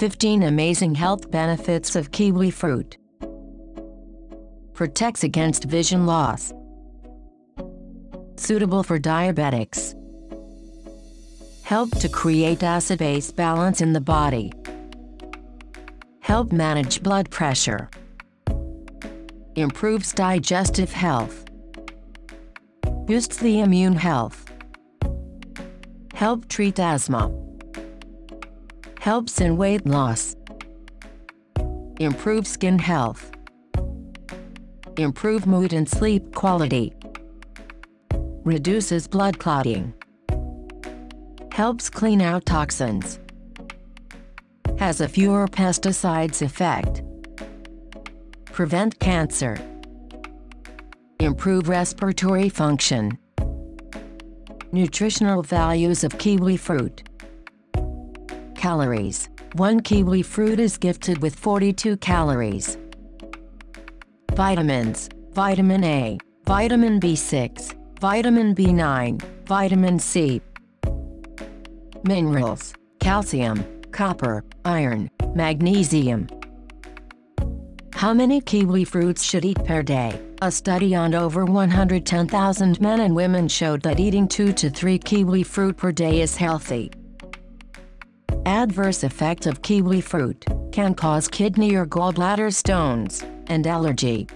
15 Amazing Health Benefits of Kiwi Fruit. Protects against vision loss. Suitable for diabetics. Help to create acid-base balance in the body. Help manage blood pressure. Improves digestive health. Boosts the immune health. Help treat asthma. Helps in weight loss. Improve skin health. Improve mood and sleep quality. Reduces blood clotting. Helps clean out toxins. Has a fewer pesticides effect. Prevent cancer. Improve respiratory function. Nutritional values of kiwi fruit. Calories. One kiwi fruit is gifted with 42 calories. Vitamins. Vitamin A, vitamin B6, vitamin B9, vitamin C. Minerals. Calcium, copper, iron, magnesium. How many kiwi fruits should eat per day? A study on over 110,000 men and women showed that eating 2 to 3 kiwi fruit per day is healthy. Adverse effect of kiwi fruit can cause kidney or gallbladder stones and allergy.